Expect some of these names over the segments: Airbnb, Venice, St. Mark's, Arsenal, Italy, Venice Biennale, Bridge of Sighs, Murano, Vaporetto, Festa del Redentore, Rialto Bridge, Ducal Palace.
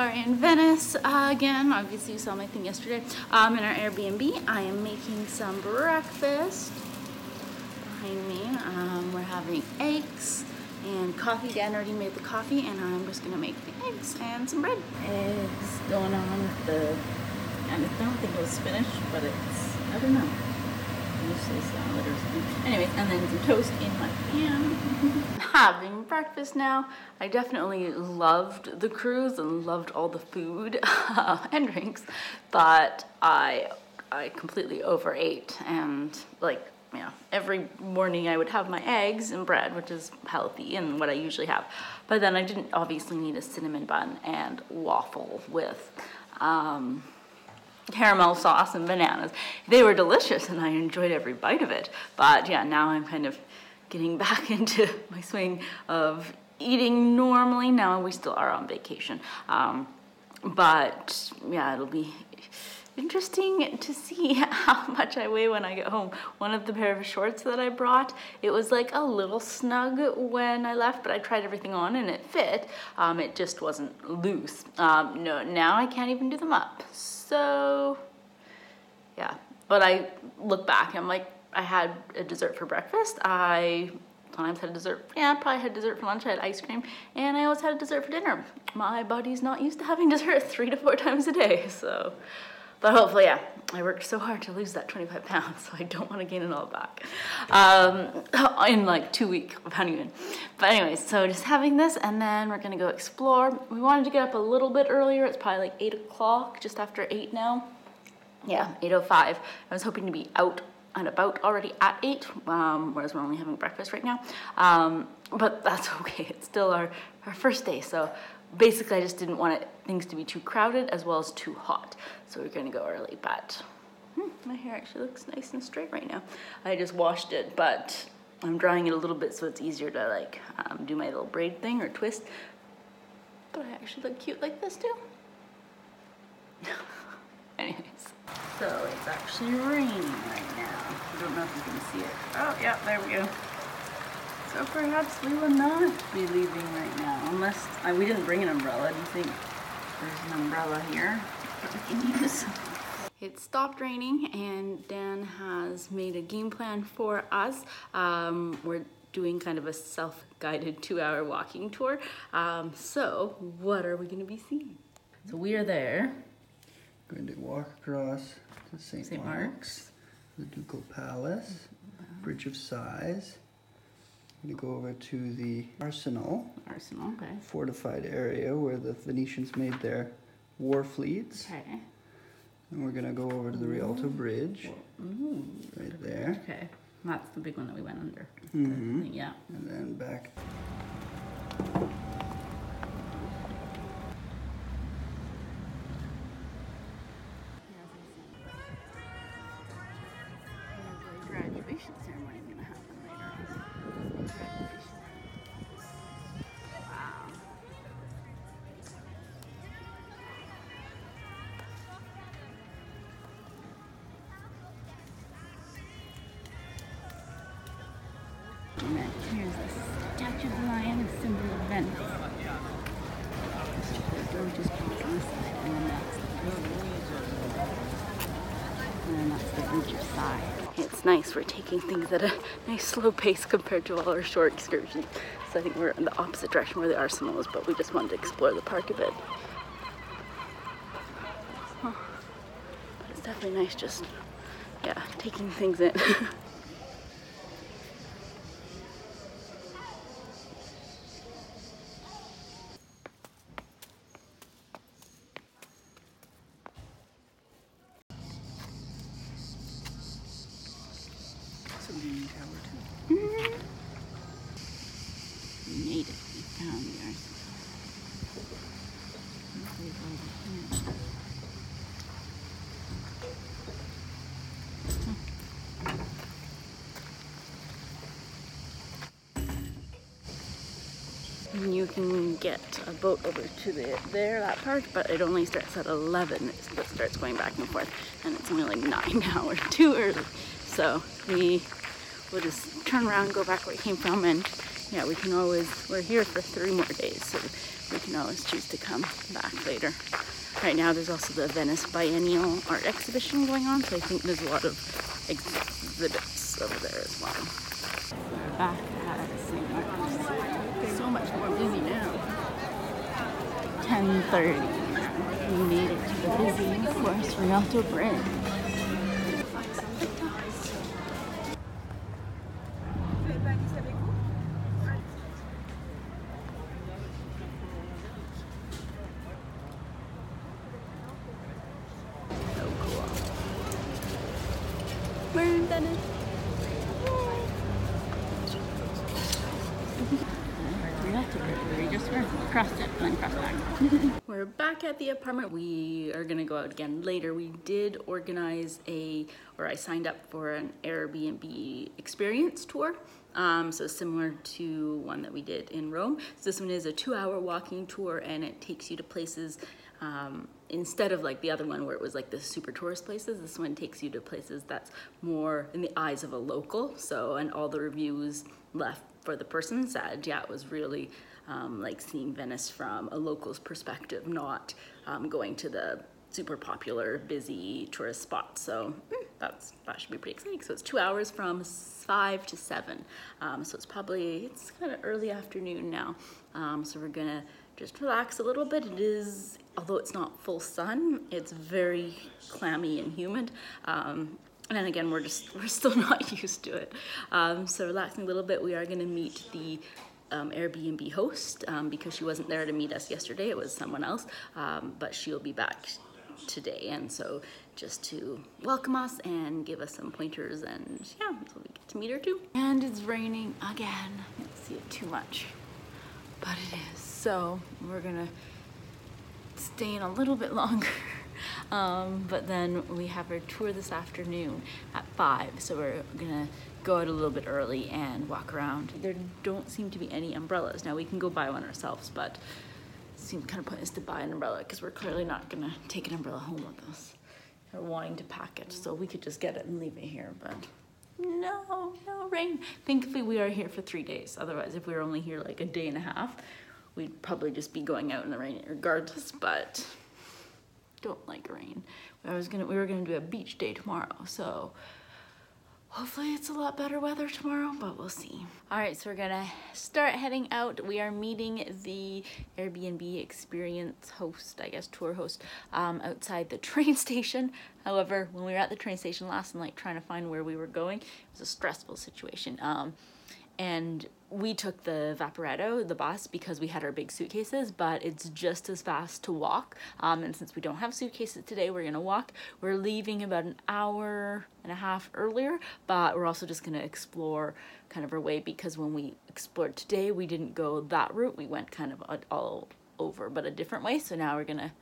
are in Venice again. Obviously, you saw my thing yesterday. In our Airbnb, I am making some breakfast. Behind me, we're having eggs and coffee. Dan already made the coffee, and I'm just gonna make the eggs and some bread. It's going on with the, and I don't think it was spinach, but it's, I don't know. Usually salad or something. Anyways, and then some toast in my pan. Having breakfast now. I definitely loved the cruise and loved all the food and drinks, but I completely overate, and like, you know, every morning I would have my eggs and bread, which is healthy and what I usually have. But then I didn't obviously need a cinnamon bun and waffle with caramel sauce and bananas. They were delicious and I enjoyed every bite of it. But yeah, now I'm kind of getting back into my swing of eating normally. Now we still are on vacation. But yeah, it'll be interesting to see how much I weigh when I get home. One of the pair of shorts that I brought, it was like a little snug when I left, but I tried everything on and it fit. It just wasn't loose. No, now I can't even do them up. So yeah, but I look back, I'm like, I had a dessert for breakfast. I sometimes had a dessert. Yeah, I probably had dessert for lunch. I had ice cream, and I always had a dessert for dinner. My body's not used to having dessert 3 to 4 times a day. So, but hopefully, yeah, I worked so hard to lose that 25 pounds, so I don't want to gain it all back in like 2 weeks of honeymoon. But anyways, so just having this, and then we're going to go explore. We wanted to get up a little bit earlier. It's probably like 8 o'clock, just after 8 now. Yeah, 8:05. I was hoping to be out and about already at 8, whereas we're only having breakfast right now. But that's okay. It's still our first day, so basically I just didn't want things to be too crowded as well as too hot. So we're going to go early, but my hair actually looks nice and straight right now. I just washed it, but I'm drying it a little bit so it's easier to like do my little braid thing or twist. But I actually look cute like this too. Anyways. So it's actually raining right now. I don't know if you can see it. Oh, yeah, there we go. So perhaps we will not be leaving right now, unless we didn't bring an umbrella. Do you think there's an umbrella here that we can use? It stopped raining, and Dan has made a game plan for us. We're doing kind of a self-guided 2-hour walking tour. So what are we going to be seeing? So we are there. We're going to walk across to St. Mark's, the Ducal Palace, Bridge of Sighs. I'm gonna go over to the Arsenal, okay. Fortified area where the Venetians made their war fleets. Okay. And we're gonna go over to the Rialto Bridge, right there. Okay, that's the big one that we went under. Mm-hmm. Yeah. And then back. Here's the statue of the lion, a symbol of Venice. And that's the Bridge of Sighs. It's nice, we're taking things at a nice slow pace compared to all our short excursions. So I think we're in the opposite direction where the Arsenal is, but we just wanted to explore the park a bit. Huh. But it's definitely nice just, yeah, taking things in. You can get a boat over to that park, but it only starts at 11. It starts going back and forth, and it's only like 9 now. We're too early, so we will just turn around, go back where we came from, and yeah, we can always, we're here for 3 more days, so we can always choose to come back later. Right now there's also the Venice Biennale art exhibition going on, so I think there's a lot of exhibits over there as well. Back at St. Mark's. It's so much more busy now. 10:30. We made it to the busy, of course, Rialto Bridge. We're in Venice. We just crossed it and then crossed back. We're back at the apartment. We are gonna go out again later. We did organize I signed up for an Airbnb experience tour. So similar to one that we did in Rome. So this one is a 2-hour walking tour, and it takes you to places. Instead of like the other one where it was like the super tourist places, this one takes you to places that's more in the eyes of a local. So, and all the reviews left for the person said, yeah, it was really like seeing Venice from a local's perspective, not going to the super popular, busy tourist spot. So that should be pretty exciting. So it's 2 hours from 5 to 7. So it's kind of early afternoon now. So we're gonna just relax a little bit. It is, although it's not full sun, it's very clammy and humid. And then again, we're still not used to it. So relaxing a little bit, we are gonna meet the Airbnb host because she wasn't there to meet us yesterday, it was someone else, but she'll be back today, and so just to welcome us and give us some pointers, and yeah, so we get to meet her too. And it's raining again. I can't see it too much, but it is. So we're gonna stay in a little bit longer, but then we have our tour this afternoon at 5, so we're gonna go out a little bit early and walk around. There don't seem to be any umbrellas. Now we can go buy one ourselves, but it seems kind of pointless to buy an umbrella because we're clearly not gonna take an umbrella home with us. We're wanting to pack it, so we could just get it and leave it here, but no rain. Thankfully we are here for 3 days. Otherwise, if we were only here like a day and a half, we'd probably just be going out in the rain regardless, but don't like rain. We were gonna do a beach day tomorrow, so hopefully it's a lot better weather tomorrow, but we'll see. All right, so we're gonna start heading out. We are meeting the Airbnb experience host, I guess, tour host, outside the train station. However, when we were at the train station last night, trying to find where we were going, it was a stressful situation. And we took the Vaporetto, the bus, because we had our big suitcases, but it's just as fast to walk. And since we don't have suitcases today, we're gonna walk. We're leaving about an hour and a half earlier, but we're also just gonna explore kind of our way, because when we explored today, we didn't go that route. We went kind of all over, but a different way. So now we're gonna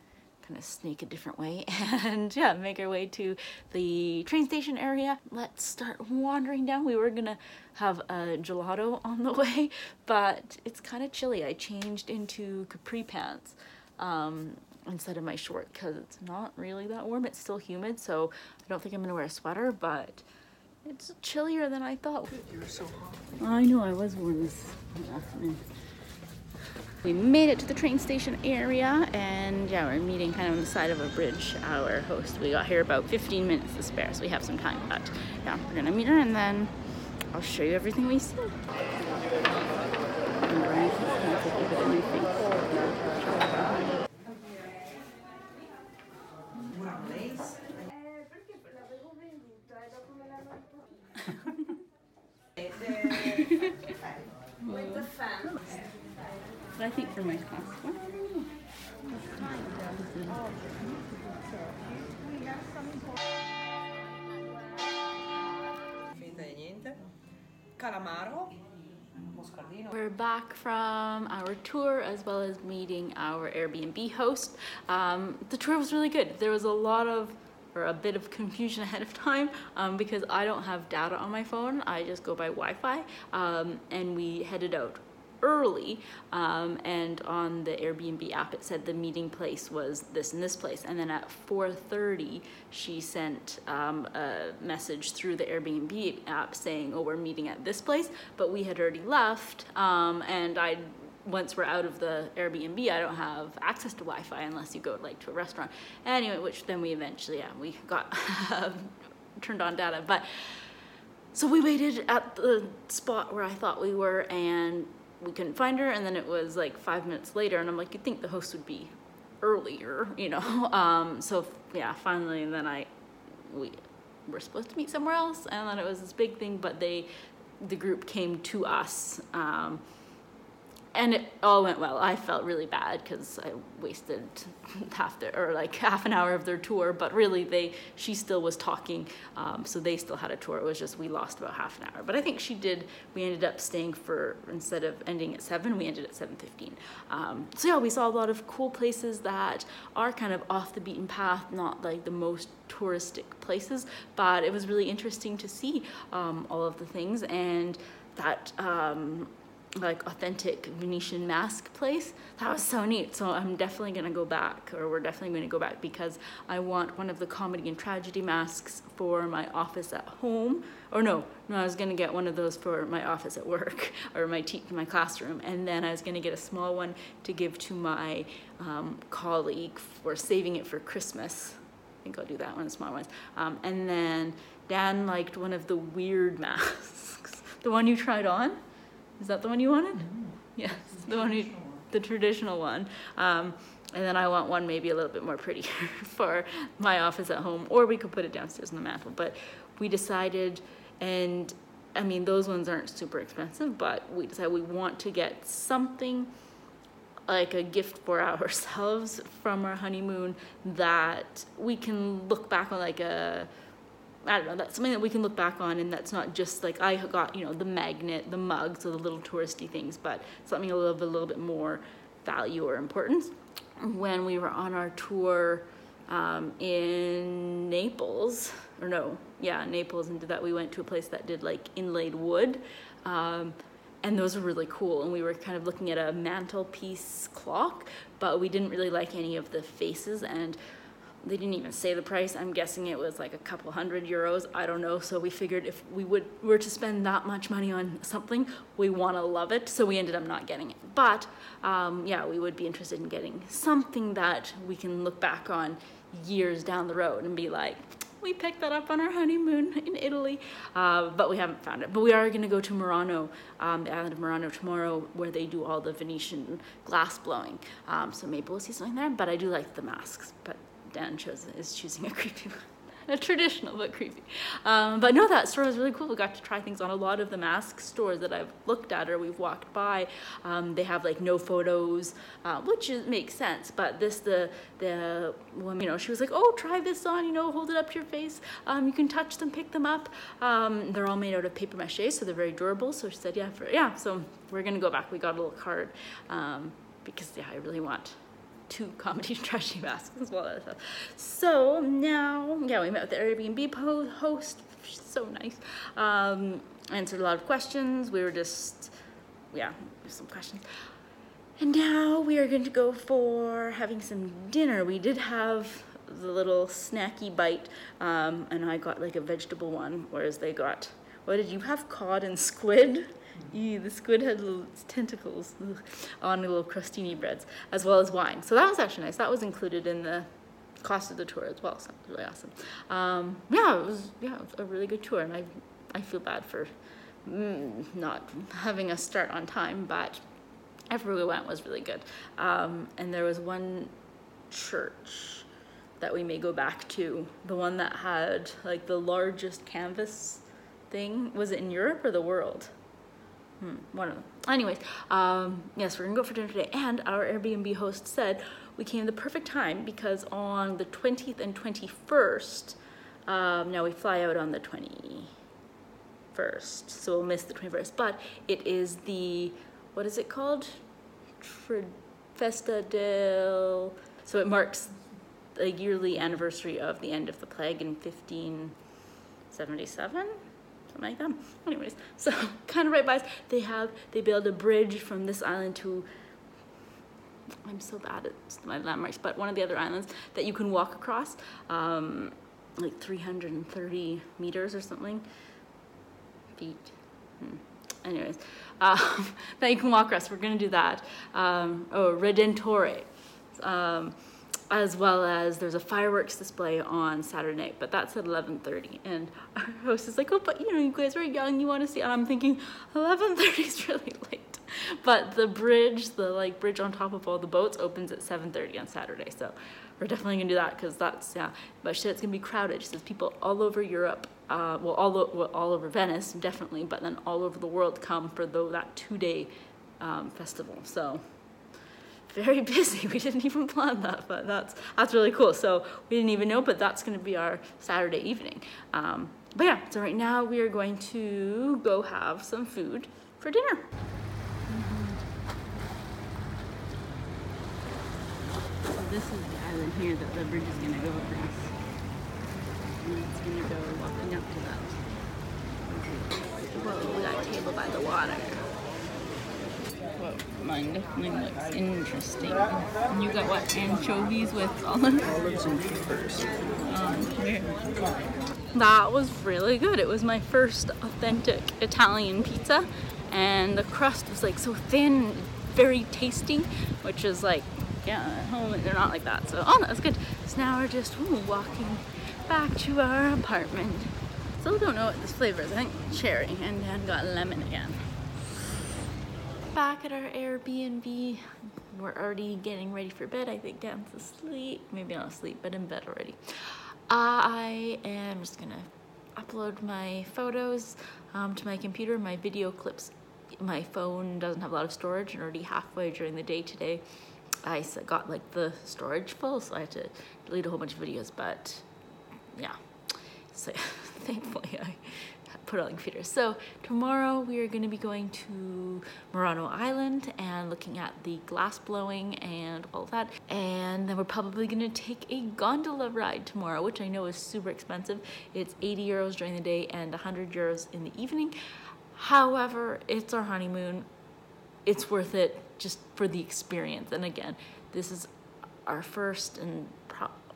kind of sneak a different way and yeah, make our way to the train station area. Let's start wandering down. We were gonna have a gelato on the way, but it's kind of chilly. I changed into capri pants instead of my short because it's not really that warm. It's still humid, so I don't think I'm gonna wear a sweater, but it's chillier than I thought. You're so hot. I know, I was warm this afternoon. We made it to the train station area, and yeah, we're meeting kind of on the side of a bridge, our host. We got here about 15 minutes to spare, so we have some time, but yeah, we're gonna meet her and then I'll show you everything we see. But I think for my class one, I don't know. We're back from our tour, as well as meeting our Airbnb host. The tour was really good. There was a bit of confusion ahead of time because I don't have data on my phone. I just go by Wi-Fi, and we headed out early, and on the Airbnb app it said the meeting place was this and this place, and then at 4:30 she sent a message through the Airbnb app saying, oh, we're meeting at this place, but we had already left, and I once we're out of the Airbnb, I don't have access to Wi-Fi unless you go like to a restaurant. Anyway, which then we eventually, yeah, we got turned on data. But so we waited at the spot where I thought we were, and we couldn't find her. And then it was like 5 minutes later, and I'm like, you'd think the host would be earlier, you know? So yeah, finally, and then we were supposed to meet somewhere else, and then it was this big thing, but the group came to us, and it all went well. I felt really bad because I wasted half an hour of their tour, but really she still was talking, so they still had a tour. It was just we lost about half an hour. But I think we ended up staying instead of ending at 7, we ended at 7:15. So yeah, we saw a lot of cool places that are kind of off the beaten path, not like the most touristic places, but it was really interesting to see all of the things, and that like authentic Venetian mask place. That was so neat. So we're definitely going to go back, because I want one of the comedy and tragedy masks for my office at home. Or no, I was going to get one of those for my office at work, or my classroom, and then I was going to get a small one to give to my colleague for saving it for Christmas. I think I'll do that one, the small ones. And then Dan liked one of the weird masks. The one you tried on? Is that the one you wanted? Mm-hmm. Yes, the traditional one. And then I want one maybe a little bit more pretty for my office at home, or we could put it downstairs on the mantle. But we decided, and I mean, those ones aren't super expensive, but we decided we want to get something like a gift for ourselves from our honeymoon that we can look back on, like that's something that we can look back on, and that's not just like I got, the magnet, the mug, so the little touristy things, but something of a little bit more value or importance. When we were on our tour in Naples, and did that, we went to a place that did like inlaid wood, and those were really cool, and we were kind of looking at a mantelpiece clock, but we didn't really like any of the faces, and they didn't even say the price. I'm guessing it was like a couple €100. I don't know. So we figured if we were to spend that much money on something, we want to love it. So we ended up not getting it. But yeah, we would be interested in getting something that we can look back on years down the road and be like, we picked that up on our honeymoon in Italy. But we haven't found it. But we are going to go to Murano, the island of Murano, tomorrow, where they do all the Venetian glass blowing. So maybe we'll see something there. But I do like the masks. But Dan is choosing a creepy one. A traditional but creepy. But no, that store was really cool. We got to try things on. A lot of the mask stores that I've looked at or we've walked by, they have like no photos, which makes sense. But the woman, she was like, oh, try this on, hold it up to your face. You can touch them, pick them up. They're all made out of paper mache, so they're very durable. So she said, so we're going to go back. We got a little card because, I really want 2 comedy and tragedy masks as well as stuff. So now, we met with the Airbnb host. She's so nice. Answered a lot of questions. We were just, some questions. And now we are going to go for having some dinner. We did have the little snacky bite, and I got like a vegetable one, whereas they got, what did you have? Cod and squid? Ew, the squid had little tentacles on little crostini breads, as well as wine. So that was actually nice. That was included in the cost of the tour as well, so it was really awesome. It was a really good tour, and I feel bad for not having us start on time, but everywhere we went was really good. And there was one church that we may go back to, the one that had like the largest canvas thing. Was it in Europe or the world? One of them. Anyways, yes, we're going to go for dinner today. And our Airbnb host said we came at the perfect time, because on the 20th and 21st, now we fly out on the 21st, so we'll miss the 21st. But it is the, what is it called? Festa del... So it marks the yearly anniversary of the end of the plague in 1577? something like that. Anyways, so kind of right by us, they build a bridge from this island to, I'm so bad at my landmarks, but one of the other islands that you can walk across, like 330 meters or something, feet. Anyways, that you can walk across. We're gonna do that. Oh, Redentore. As well as there's a fireworks display on Saturday night, but that's at 11:30. And our host is like, oh, but you know, you guys are young, you want to see. And I'm thinking 11:30 is really late. But the bridge, the like bridge on top of all the boats opens at 7:30 on Saturday. So we're definitely gonna do that because that's, yeah. But she said it's gonna be crowded. She says people all over Europe, all over Venice, definitely, but then all over the world come for that two-day festival. So. Very busy. We didn't even plan that, but that's really cool. So we didn't even know, but that's going to be our Saturday evening. But yeah, so right now we are going to go have some food for dinner. So this is the island here that the bridge is going to go across, and it's going to go walking up to that. Whoa, we got a table by the water. Whoa, mine looks interesting. And you got what? Anchovies with olives? Olives and peppers. That was really good. It was my first authentic Italian pizza, and the crust was like so thin, very tasty, which is like, yeah, at home they're not like that. So, oh, that was good. So now we're just walking back to our apartment. Still don't know what this flavor is. I think cherry, and Dad got lemon again. Back at our Airbnb, we're already getting ready for bed. I think Dan's asleep, maybe not asleep, but in bed already. I am just gonna upload my photos to my computer, my video clips. My phone doesn't have a lot of storage, and already halfway during the day today, I got like the storage full, so I had to delete a whole bunch of videos, but yeah, so thankfully I put it on the computer. So tomorrow we are going to be going to Murano Island and looking at the glass blowing and all that, and then we're probably going to take a gondola ride tomorrow, which I know is super expensive. It's 80 euros during the day and 100 euros in the evening. However, it's our honeymoon, it's worth it just for the experience. And again, this is our first, and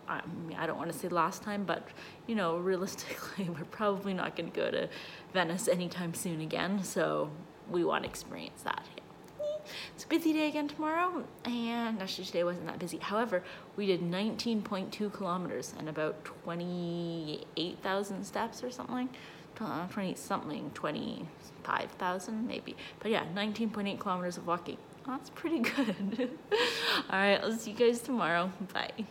I mean, I don't want to say last time, but you know, realistically, we're probably not going to go to Venice anytime soon again, so we want to experience that. It's a busy day again tomorrow, and actually today wasn't that busy. However, we did 19.2 kilometers and about 28,000 steps or something. 25,000 maybe. But yeah, 19.8 kilometers of walking. That's pretty good. All right, I'll see you guys tomorrow. Bye.